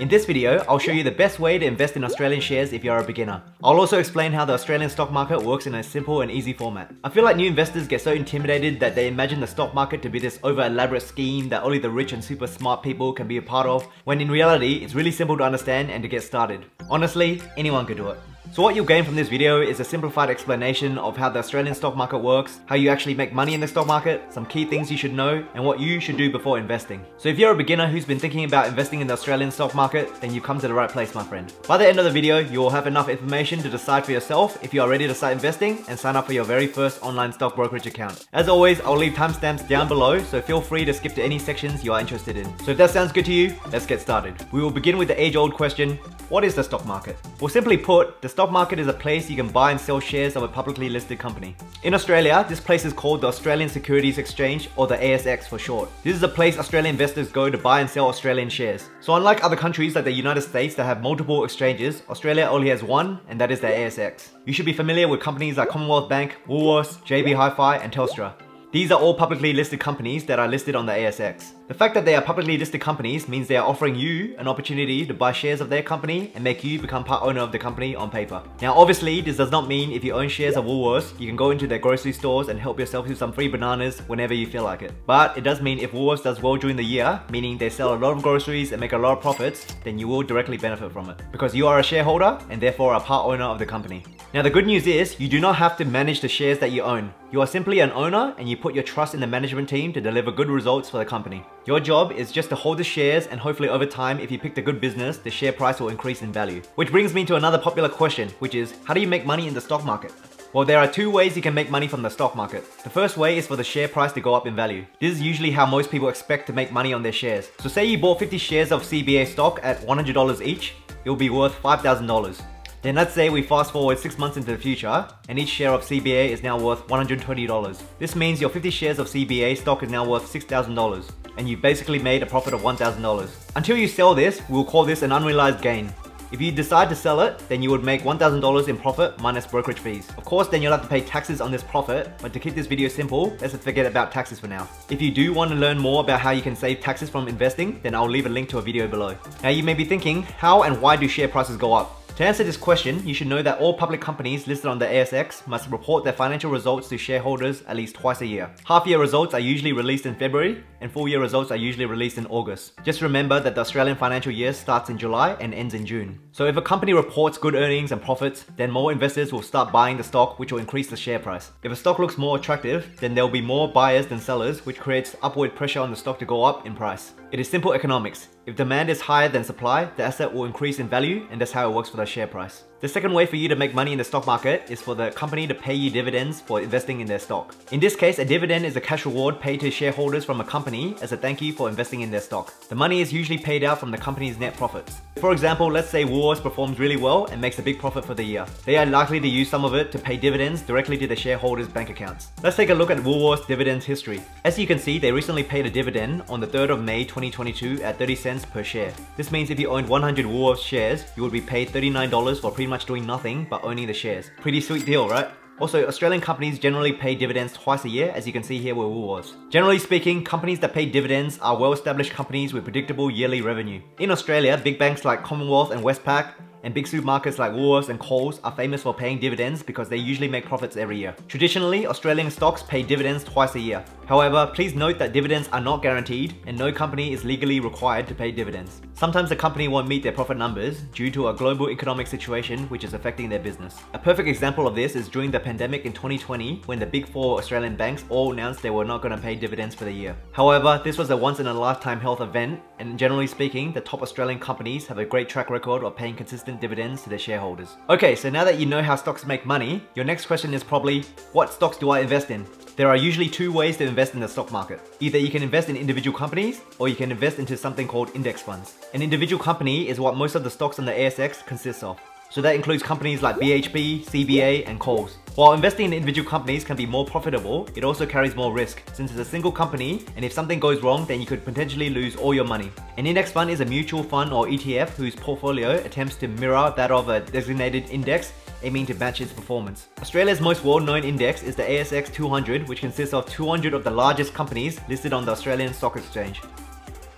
In this video, I'll show you the best way to invest in Australian shares if you're a beginner. I'll also explain how the Australian stock market works in a simple and easy format. I feel like new investors get so intimidated that they imagine the stock market to be this over-elaborate scheme that only the rich and super smart people can be a part of, when in reality, it's really simple to understand and to get started. Honestly, anyone could do it. So what you'll gain from this video is a simplified explanation of how the Australian stock market works, how you actually make money in the stock market, some key things you should know, and what you should do before investing. So if you're a beginner who's been thinking about investing in the Australian stock market, then you've come to the right place, my friend. By the end of the video, you'll have enough information to decide for yourself if you are ready to start investing and sign up for your very first online stock brokerage account. As always, I'll leave timestamps down below, so feel free to skip to any sections you are interested in. So if that sounds good to you, let's get started. We will begin with the age-old question, what is the stock market? Well, simply put, the stock market is a place you can buy and sell shares of a publicly listed company. In Australia, this place is called the Australian Securities Exchange, or the ASX for short. This is a place Australian investors go to buy and sell Australian shares. So unlike other countries like the United States that have multiple exchanges, Australia only has one, and that is the ASX. You should be familiar with companies like Commonwealth Bank, Woolworths, JB Hi-Fi, and Telstra. These are all publicly listed companies that are listed on the ASX. The fact that they are publicly listed companies means they are offering you an opportunity to buy shares of their company and make you become part owner of the company on paper. Now obviously, this does not mean if you own shares of Woolworths, you can go into their grocery stores and help yourself with some free bananas whenever you feel like it. But it does mean if Woolworths does well during the year, meaning they sell a lot of groceries and make a lot of profits, then you will directly benefit from it, because you are a shareholder and therefore a part owner of the company. Now the good news is, you do not have to manage the shares that you own. You are simply an owner and you put your trust in the management team to deliver good results for the company. Your job is just to hold the shares, and hopefully over time, if you pick a good business, the share price will increase in value. Which brings me to another popular question, which is, how do you make money in the stock market? Well, there are two ways you can make money from the stock market. The first way is for the share price to go up in value. This is usually how most people expect to make money on their shares. So say you bought 50 shares of CBA stock at $100 each, it will be worth $5,000. Then let's say we fast forward 6 months into the future, and each share of CBA is now worth $120. This means your 50 shares of CBA stock is now worth $6,000, and you've basically made a profit of $1,000. Until you sell this, we'll call this an unrealized gain. If you decide to sell it, then you would make $1,000 in profit minus brokerage fees. Of course, then you'll have to pay taxes on this profit, but to keep this video simple, let's forget about taxes for now. If you do want to learn more about how you can save taxes from investing, then I'll leave a link to a video below. Now you may be thinking, how and why do share prices go up? To answer this question, you should know that all public companies listed on the ASX must report their financial results to shareholders at least twice a year. Half-year results are usually released in February, and full-year results are usually released in August. Just remember that the Australian financial year starts in July and ends in June. So if a company reports good earnings and profits, then more investors will start buying the stock, which will increase the share price. If a stock looks more attractive, then there will be more buyers than sellers, which creates upward pressure on the stock to go up in price. It is simple economics. If demand is higher than supply, the asset will increase in value, and that's how it works for the share price. The second way for you to make money in the stock market is for the company to pay you dividends for investing in their stock. In this case, a dividend is a cash reward paid to shareholders from a company as a thank you for investing in their stock. The money is usually paid out from the company's net profits. For example, let's say Woolworths performs really well and makes a big profit for the year. They are likely to use some of it to pay dividends directly to the shareholders' bank accounts. Let's take a look at Woolworths' dividends history. As you can see, they recently paid a dividend on the 3rd of May 2022 at 30 cents per share. This means if you owned 100 Woolworths shares, you would be paid $39 for pretty much doing nothing but owning the shares. Pretty sweet deal, right? Also, Australian companies generally pay dividends twice a year, as you can see here with Woolworths. Generally speaking, companies that pay dividends are well-established companies with predictable yearly revenue. In Australia, big banks like Commonwealth and Westpac, and big supermarkets like Woolworths and Coles are famous for paying dividends because they usually make profits every year. Traditionally, Australian stocks pay dividends twice a year. However, please note that dividends are not guaranteed, and no company is legally required to pay dividends. Sometimes a company won't meet their profit numbers due to a global economic situation which is affecting their business. A perfect example of this is during the pandemic in 2020, when the big four Australian banks all announced they were not going to pay dividends for the year. However, this was a once-in-a-lifetime health event, and generally speaking, the top Australian companies have a great track record of paying consistent dividends to their shareholders. Okay, so now that you know how stocks make money, your next question is probably, what stocks do I invest in? There are usually two ways to invest in the stock market. Either you can invest in individual companies, or you can invest into something called index funds. An individual company is what most of the stocks on the ASX consists of. So that includes companies like BHP, CBA, and Coles. While investing in individual companies can be more profitable, it also carries more risk, since it's a single company, and if something goes wrong, then you could potentially lose all your money. An index fund is a mutual fund or ETF whose portfolio attempts to mirror that of a designated index, aiming to match its performance. Australia's most well-known index is the ASX 200, which consists of 200 of the largest companies listed on the Australian Stock Exchange.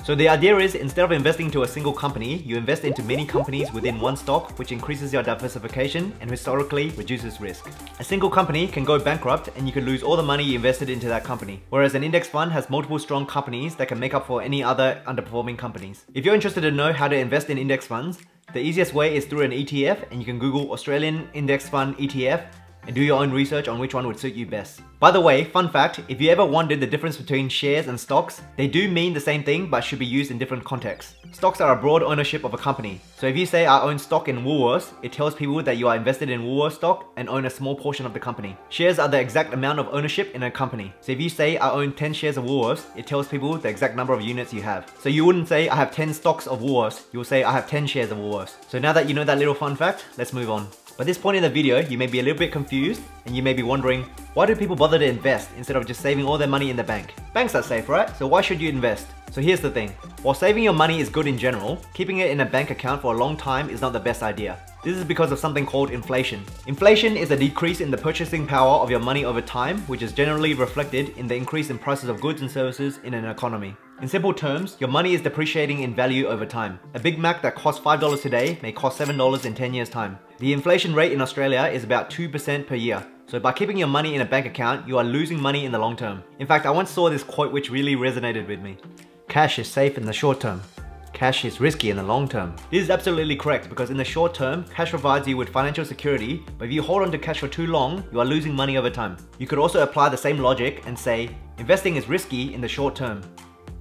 So the idea is, instead of investing into a single company, you invest into many companies within one stock, which increases your diversification and historically reduces risk. A single company can go bankrupt and you can lose all the money you invested into that company, whereas an index fund has multiple strong companies that can make up for any other underperforming companies. If you're interested to know how to invest in index funds, the easiest way is through an ETF, and you can Google Australian Index Fund ETF and do your own research on which one would suit you best. By the way, fun fact, if you ever wondered the difference between shares and stocks, they do mean the same thing but should be used in different contexts. Stocks are a broad ownership of a company. So if you say I own stock in Woolworths, it tells people that you are invested in Woolworths stock and own a small portion of the company. Shares are the exact amount of ownership in a company. So if you say I own 10 shares of Woolworths, it tells people the exact number of units you have. So you wouldn't say I have 10 stocks of Woolworths, you'll say I have 10 shares of Woolworths. So now that you know that little fun fact, let's move on. By this point in the video, you may be a little bit confused and you may be wondering, why do people bother to invest instead of just saving all their money in the bank? Banks are safe, right? So why should you invest? So here's the thing, while saving your money is good in general, keeping it in a bank account for a long time is not the best idea. This is because of something called inflation. Inflation is a decrease in the purchasing power of your money over time, which is generally reflected in the increase in prices of goods and services in an economy. In simple terms, your money is depreciating in value over time. A Big Mac that costs $5 today may cost $7 in 10 years' time. The inflation rate in Australia is about 2% per year. So by keeping your money in a bank account, you are losing money in the long term. In fact, I once saw this quote which really resonated with me. Cash is safe in the short term. Cash is risky in the long term. This is absolutely correct, because in the short term, cash provides you with financial security, but if you hold on to cash for too long, you are losing money over time. You could also apply the same logic and say, investing is risky in the short term.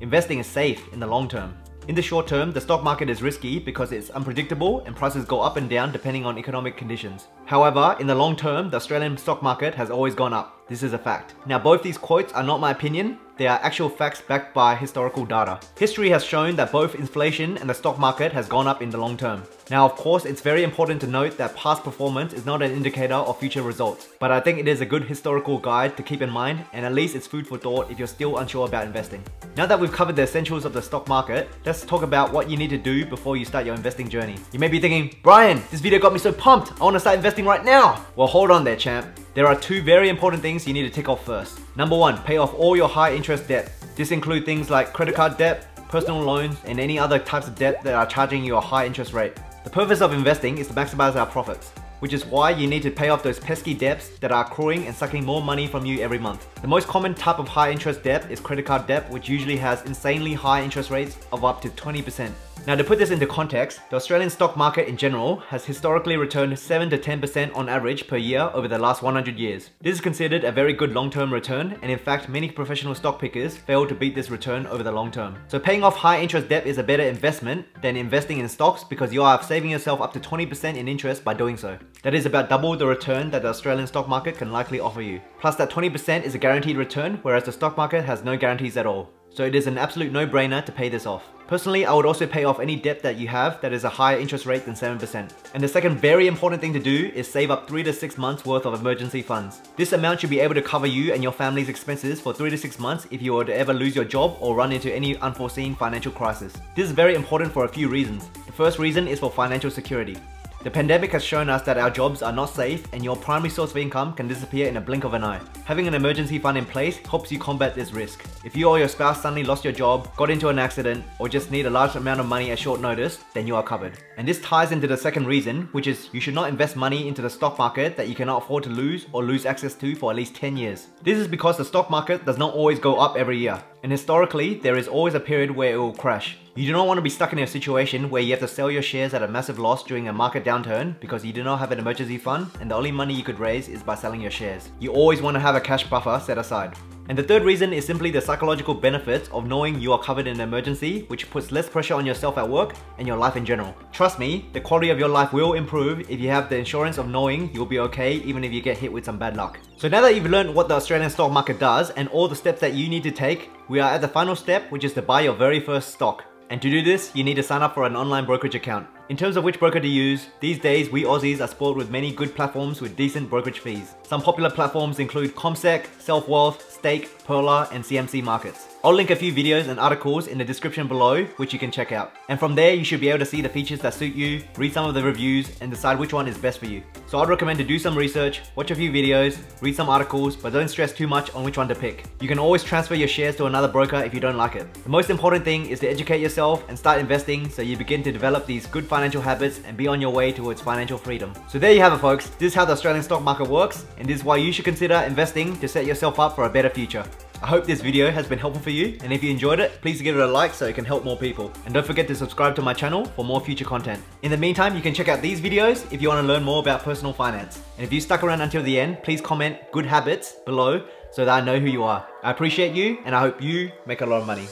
Investing is safe in the long term. In the short term, the stock market is risky because it's unpredictable and prices go up and down depending on economic conditions. However, in the long term, the Australian stock market has always gone up. This is a fact. Now, both these quotes are not my opinion. They are actual facts backed by historical data. History has shown that both inflation and the stock market has gone up in the long term. Now, of course, it's very important to note that past performance is not an indicator of future results, but I think it is a good historical guide to keep in mind, and at least it's food for thought if you're still unsure about investing. Now that we've covered the essentials of the stock market, let's talk about what you need to do before you start your investing journey. You may be thinking, Brian, this video got me so pumped, I want to start investing right now. Well, hold on there, champ. There are two very important things you need to tick off first. Number one, pay off all your high interest debt. This includes things like credit card debt, personal loans, and any other types of debt that are charging you a high interest rate. The purpose of investing is to maximize our profits, which is why you need to pay off those pesky debts that are accruing and sucking more money from you every month. The most common type of high interest debt is credit card debt, which usually has insanely high interest rates of up to 20%. Now, to put this into context, the Australian stock market in general has historically returned 7 to 10% on average per year over the last 100 years. This is considered a very good long-term return, and in fact, many professional stock pickers fail to beat this return over the long term. So paying off high interest debt is a better investment than investing in stocks, because you are saving yourself up to 20% in interest by doing so. That is about double the return that the Australian stock market can likely offer you. Plus, that 20% is a guaranteed return, whereas the stock market has no guarantees at all. So it is an absolute no-brainer to pay this off. Personally, I would also pay off any debt that you have that is a higher interest rate than 7%. And the second very important thing to do is save up 3 to 6 months worth of emergency funds. This amount should be able to cover you and your family's expenses for 3 to 6 months if you were to ever lose your job or run into any unforeseen financial crisis. This is very important for a few reasons. The first reason is for financial security. The pandemic has shown us that our jobs are not safe, and your primary source of income can disappear in a blink of an eye. Having an emergency fund in place helps you combat this risk. If you or your spouse suddenly lost your job, got into an accident, or just need a large amount of money at short notice, then you are covered. And this ties into the second reason, which is you should not invest money into the stock market that you cannot afford to lose or lose access to for at least 10 years. This is because the stock market does not always go up every year. And historically, there is always a period where it will crash. You do not want to be stuck in a situation where you have to sell your shares at a massive loss during a market downturn because you do not have an emergency fund and the only money you could raise is by selling your shares. You always want to have a cash buffer set aside. And the third reason is simply the psychological benefits of knowing you are covered in an emergency, which puts less pressure on yourself at work and your life in general. Trust me, the quality of your life will improve if you have the insurance of knowing you'll be okay even if you get hit with some bad luck. So now that you've learned what the Australian stock market does and all the steps that you need to take, we are at the final step, which is to buy your very first stock. And to do this, you need to sign up for an online brokerage account. In terms of which broker to use, these days we Aussies are spoiled with many good platforms with decent brokerage fees. Some popular platforms include CommSec, SelfWealth, Stake, Perla and CMC Markets. I'll link a few videos and articles in the description below which you can check out. And from there you should be able to see the features that suit you, read some of the reviews and decide which one is best for you. So I'd recommend to do some research, watch a few videos, read some articles, but don't stress too much on which one to pick. You can always transfer your shares to another broker if you don't like it. The most important thing is to educate yourself and start investing so you begin to develop these good financial habits and be on your way towards financial freedom. So there you have it folks, this is how the Australian stock market works and this is why you should consider investing to set yourself up for a better future. I hope this video has been helpful for you and if you enjoyed it, please give it a like so it can help more people. And don't forget to subscribe to my channel for more future content. In the meantime, you can check out these videos if you want to learn more about personal finance. And if you stuck around until the end, please comment good habits below so that I know who you are. I appreciate you and I hope you make a lot of money.